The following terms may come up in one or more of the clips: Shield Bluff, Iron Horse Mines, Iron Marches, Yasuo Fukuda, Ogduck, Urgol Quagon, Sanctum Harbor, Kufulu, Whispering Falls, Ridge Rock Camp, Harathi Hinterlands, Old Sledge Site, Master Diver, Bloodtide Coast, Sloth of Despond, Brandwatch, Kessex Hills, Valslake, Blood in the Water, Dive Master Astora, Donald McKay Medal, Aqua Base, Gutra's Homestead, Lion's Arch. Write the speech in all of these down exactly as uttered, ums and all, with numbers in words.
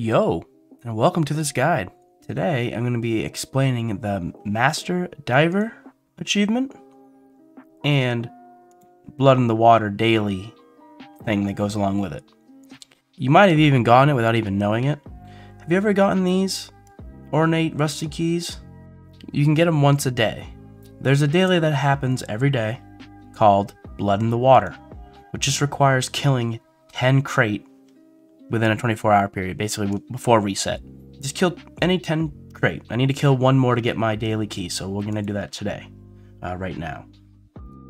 Yo, and welcome to this guide. Today I'm going to be explaining the Master Diver achievement and Blood in the Water daily thing that goes along with it. You might have even gotten it without even knowing it. Have you ever gotten these ornate rusty keys? You can get them once a day. There's a daily that happens every day called Blood in the Water, which just requires killing ten crate within a twenty-four hour period, basically before reset. Just kill any ten crate. I need to kill one more to get my daily key, so we're gonna do that today, uh, right now.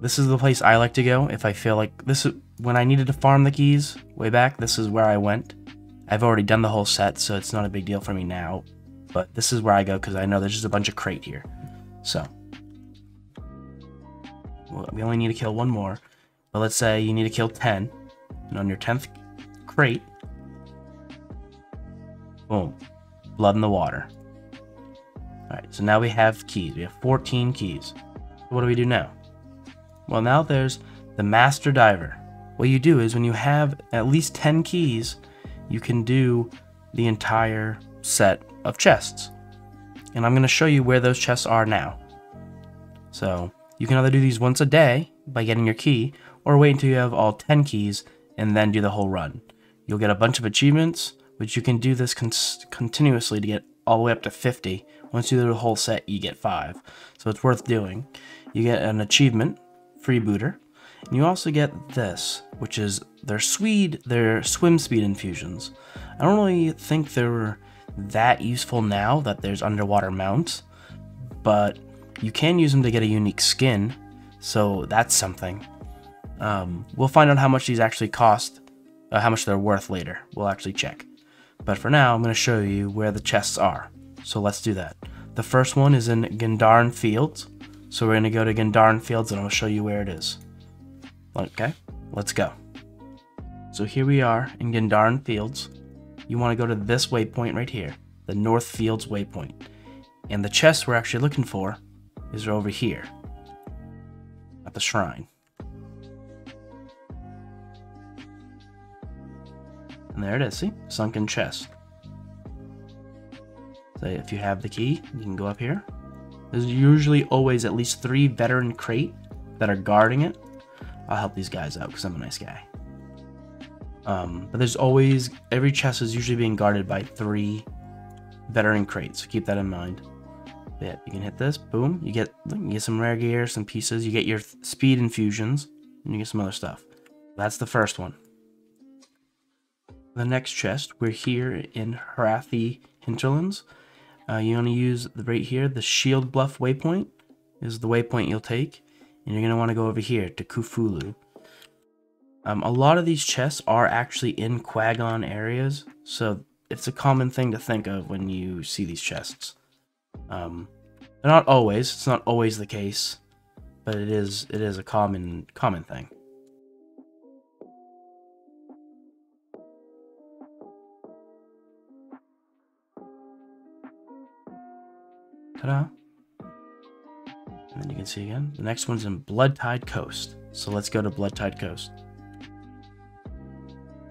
This is the place I like to go if I feel like this is, when I needed to farm the keys way back, this is where I went. I've already done the whole set, so it's not a big deal for me now, but this is where I go because I know there's just a bunch of crate here. So, well, we only need to kill one more, but let's say you need to kill ten, and on your tenth crate, boom, Blood in the Water. All right, so now we have keys. We have fourteen keys. What do we do now? Well, now there's the Master Diver. What you do is when you have at least ten keys, you can do the entire set of chests. And I'm gonna show you where those chests are now. So you can either do these once a day by getting your key, or wait until you have all ten keys and then do the whole run. You'll get a bunch of achievements, but you can do this con continuously to get all the way up to fifty. Once you do the whole set, you get five. So it's worth doing. You get an achievement, Freebooter, and you also get this, which is their Swede, their swim speed infusions. I don't really think they're that useful now that there's underwater mounts, but you can use them to get a unique skin, so that's something. Um, we'll find out how much these actually cost, uh, how much they're worth later. We'll actually check. But for now, I'm going to show you where the chests are. So let's do that. The first one is in Gendarran Fields. So we're going to go to Gendarran Fields and I'll show you where it is. Okay, let's go. So here we are in Gendarran Fields. You want to go to this waypoint right here, the North Fields waypoint. And the chest we're actually looking for is over here at the shrine. And there it is, see? Sunken chest. So if you have the key, you can go up here. There's usually always at least three veteran crate that are guarding it. I'll help these guys out because I'm a nice guy. Um, but there's always, every chest is usually being guarded by three veteran crates, so keep that in mind. But yeah, you can hit this, boom. You get, you get some rare gear, some pieces, you get your speed infusions, and you get some other stuff. That's the first one. The next chest, we're here in Harathi Hinterlands. Uh, you want to use the, right here, the Shield Bluff waypoint is the waypoint you'll take, and you're going to want to go over here to Kufulu. Um, a lot of these chests are actually in Quagon areas, so it's a common thing to think of when you see these chests. Um, not always; it's not always the case, but it is it is a common common thing. Ta-da. And then you can see again. The next one's in Bloodtide Coast. So let's go to Bloodtide Coast.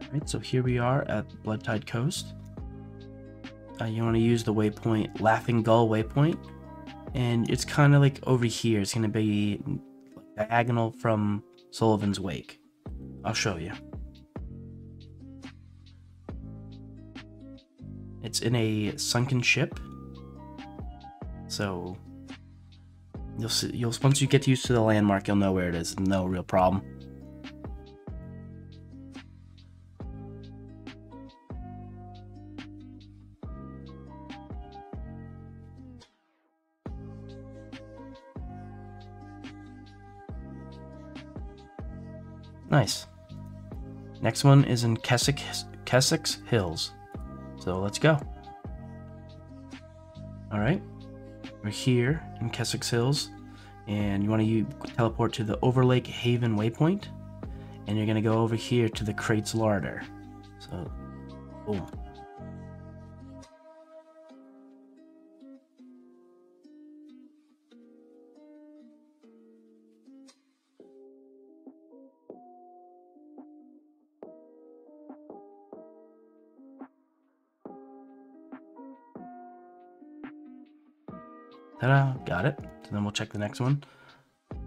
Alright, so here we are at Bloodtide Coast. Uh, you want to use the waypoint, Laughing Gull Waypoint. And it's kind of like over here. It's going to be diagonal from Sullivan's Wake. I'll show you. It's in a sunken ship. So you'll see, you'll once you get used to the landmark, you'll know where it is. No real problem. Nice. Next one is in Kessex, Kessex Hills. So let's go. All right. We're here in Kessex Hills, and you want to teleport to the Overlake Haven waypoint, and you're going to go over here to the Crate's Larder. So, boom. Ta-da, got it. So then we'll check the next one.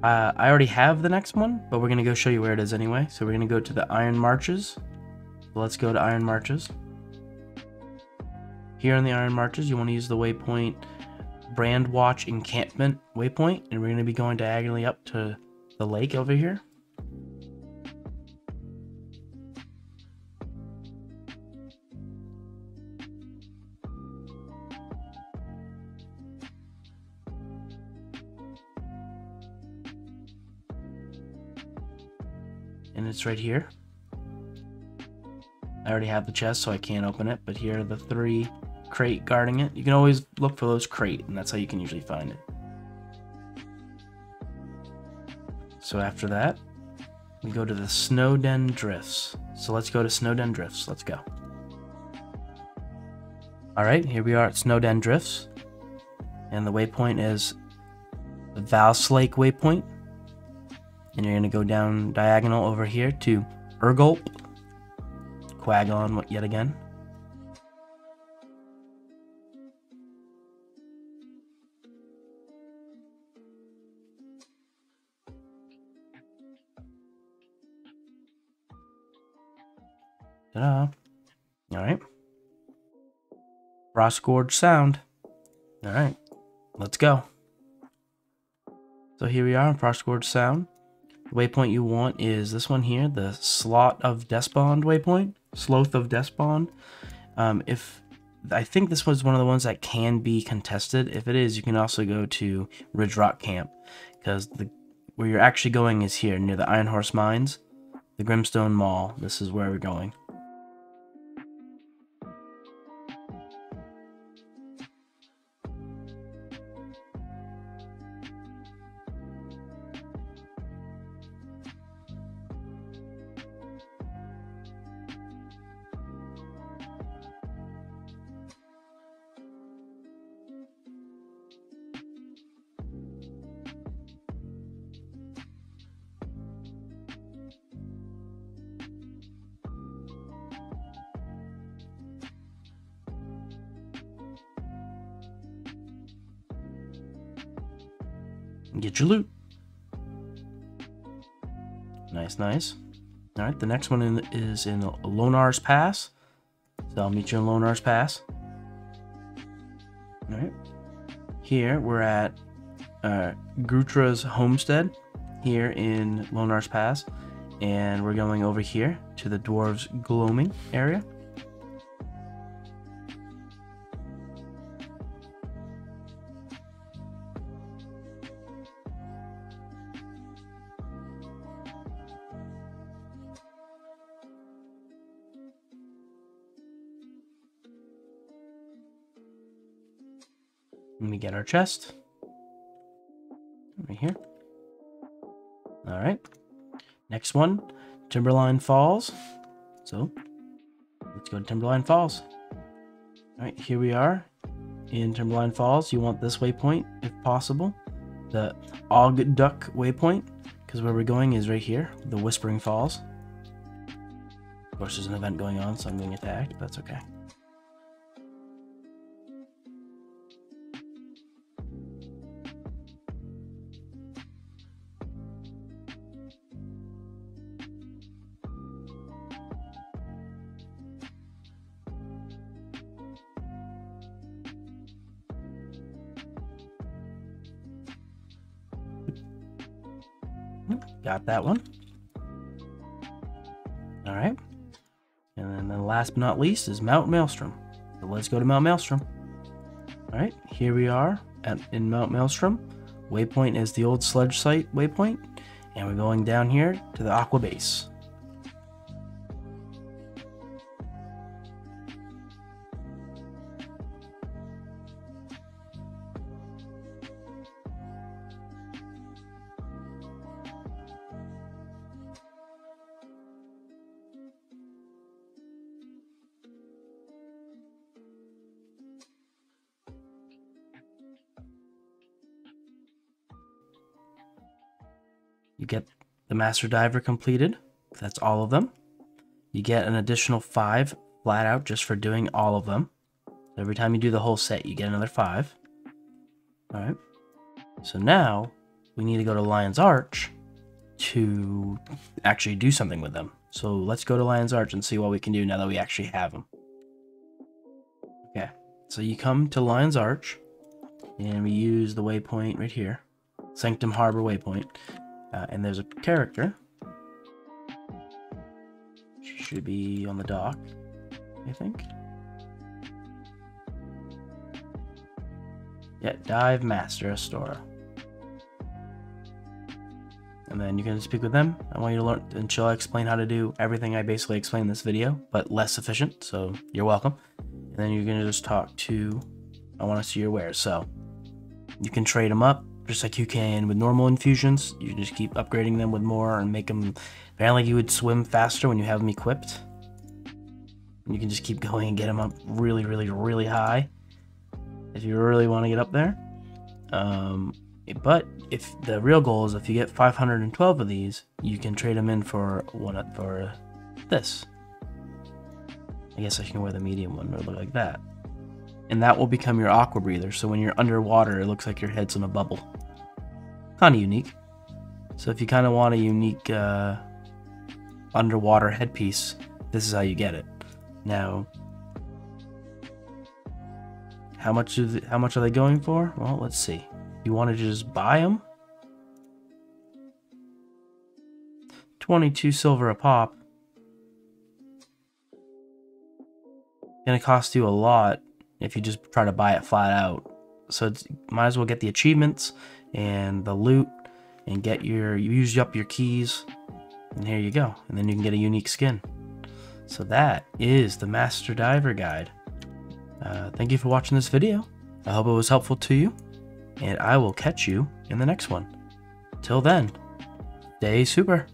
Uh, I already have the next one, but we're going to go show you where it is anyway. So we're going to go to the Iron Marches. Let's go to Iron Marches. Here on the Iron Marches, you want to use the waypoint Brandwatch encampment waypoint, and we're going to be going diagonally up to the lake over here. And it's right here. I already have the chest, so I can't open it, but here are the three crate guarding it. You can always look for those crate, and that's how you can usually find it. So after that, we go to the Snowden Drifts. So let's go to Snowden Drifts. Let's go. All right, here we are at Snowden Drifts, and the waypoint is the Valslake waypoint. And you're going to go down diagonal over here to Urgol Quagon yet again. Ta-da. All right. Frost Gorge Sound. All right. Let's go. So here we are in Frost Gorge Sound. The waypoint you want is this one here, the Sloth of Despond waypoint. Sloth of Despond. Um, if I think this was one of the ones that can be contested. If it is, you can also go to Ridge Rock Camp, because the where you're actually going is here near the Iron Horse Mines, the Grimstone Mall. This is where we're going. Get your loot. Nice, nice. All right, the next one in, is in Lonar's Pass. So I'll meet you in Lonar's Pass. All right. Here we're at uh, Gutra's Homestead here in Lonar's Pass. And we're going over here to the Dwarves' Gloaming area. Let me get our chest right here. All right, next one, Timberline Falls. So let's go to Timberline Falls. All right, here we are in Timberline Falls. You want this waypoint, if possible, the Ogduck waypoint, because where we're going is right here, the Whispering Falls. Of course, there's an event going on, so I'm getting attacked, but that's okay. Got that one. All right. And then the last but not least is Mount Maelstrom. So let's go to Mount Maelstrom. All right, here we are at in Mount Maelstrom. Waypoint is the Old Sledge Site waypoint, and we're going down here to the Aqua Base. You get the Master Diver completed. That's all of them. You get an additional five flat out just for doing all of them. Every time you do the whole set, you get another five. All right. So now we need to go to Lion's Arch to actually do something with them. So let's go to Lion's Arch and see what we can do now that we actually have them. Okay. So you come to Lion's Arch and we use the waypoint right here. Sanctum Harbor waypoint. Uh, and there's a character. She should be on the dock, I think. Yeah, Dive Master Astora. And then you can speak with them. I want you to learn, and she'll explain how to do everything I basically explained in this video, but less efficient, so you're welcome. And then you're gonna just talk to, I wanna see your wares. So you can trade them up, just like you can with normal infusions. You just keep upgrading them with more and make them, apparently you would swim faster when you have them equipped. And you can just keep going and get them up really, really, really high if you really wanna get up there. Um, But if the real goal is if you get five hundred twelve of these, you can trade them in for one for this. I guess I can wear the medium one or look like that. And that will become your aqua breather. So when you're underwater, it looks like your head's in a bubble. Kind of unique. So if you kind of want a unique uh, underwater headpiece, this is how you get it. Now, how much, do they, how much are they going for? Well, let's see. You want to just buy them? twenty-two silver a pop. Gonna cost you a lot if you just try to buy it flat out. So it's, might as well get the achievements and the loot and get your, you use up your keys, and here you go. And then you can get a unique skin. So that is the Master Diver Guide. Uh, thank you for watching this video. I hope it was helpful to you. And I will catch you in the next one. Till then, stay super.